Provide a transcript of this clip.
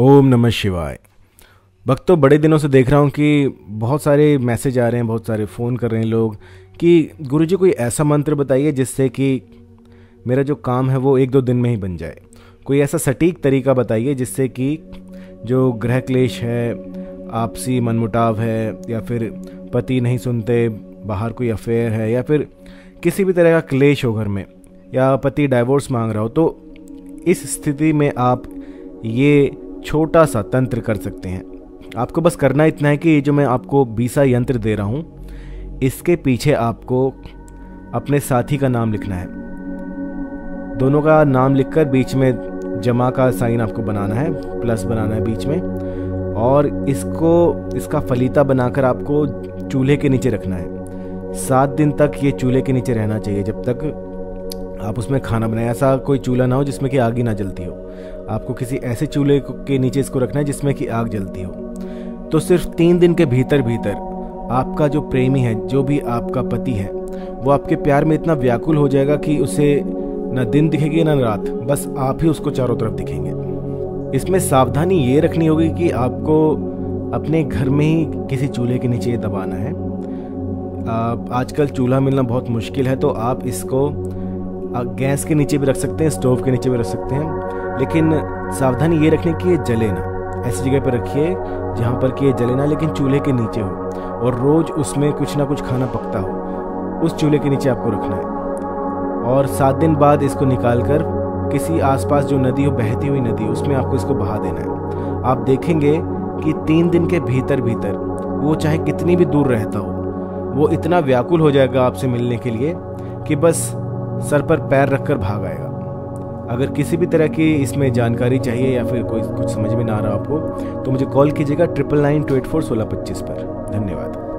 ओम नमः शिवाय। भक्तों, बड़े दिनों से देख रहा हूँ कि बहुत सारे मैसेज आ रहे हैं, बहुत सारे फ़ोन कर रहे हैं लोग कि गुरुजी कोई ऐसा मंत्र बताइए जिससे कि मेरा जो काम है वो एक दो दिन में ही बन जाए। कोई ऐसा सटीक तरीका बताइए जिससे कि जो ग्रह क्लेश है, आपसी मनमुटाव है, या फिर पति नहीं सुनते, बाहर कोई अफेयर है, या फिर किसी भी तरह का क्लेश हो घर में, या पति डाइवोर्स मांग रहा हो, तो इस स्थिति में आप ये छोटा सा तंत्र कर सकते हैं। आपको बस करना इतना है कि जो मैं आपको बीसा यंत्र दे रहा हूँ, इसके पीछे आपको अपने साथी का नाम लिखना है। दोनों का नाम लिखकर बीच में जमा का साइन आपको बनाना है, प्लस बनाना है बीच में, और इसको इसका फलीता बनाकर आपको चूल्हे के नीचे रखना है। 7 दिन तक ये चूल्हे के नीचे रहना चाहिए जब तक आप उसमें खाना बनाए। ऐसा कोई चूल्हा ना हो जिसमें कि आग ही ना जलती हो। आपको किसी ऐसे चूल्हे के नीचे इसको रखना है जिसमें कि आग जलती हो। तो सिर्फ 3 दिन के भीतर भीतर आपका जो प्रेमी है, जो भी आपका पति है, वो आपके प्यार में इतना व्याकुल हो जाएगा कि उसे ना दिन दिखेगी ना रात, बस आप ही उसको चारों तरफ दिखेंगे। इसमें सावधानी ये रखनी होगी कि आपको अपने घर में ही किसी चूल्हे के नीचे दबाना है। आजकल चूल्हा मिलना बहुत मुश्किल है, तो आप इसको गैस के नीचे भी रख सकते हैं, स्टोव के नीचे भी रख सकते हैं, लेकिन सावधानी ये रखने की ये जले ना। ऐसी जगह पर रखिए जहाँ पर कि ये जले ना, लेकिन चूल्हे के नीचे हो और रोज़ उसमें कुछ ना कुछ खाना पकता हो। उस चूल्हे के नीचे आपको रखना है और 7 दिन बाद इसको निकाल कर किसी आसपास जो नदी हो, बहती हुई नदी, उसमें आपको इसको बहा देना है। आप देखेंगे कि 3 दिन के भीतर भीतर वो चाहे कितनी भी दूर रहता हो, वो इतना व्याकुल हो जाएगा आपसे मिलने के लिए कि बस सर पर पैर रखकर भाग आएगा। अगर किसी भी तरह की इसमें जानकारी चाहिए या फिर कोई कुछ समझ में ना आ रहा आपको, तो मुझे कॉल कीजिएगा 999284125 पर। धन्यवाद।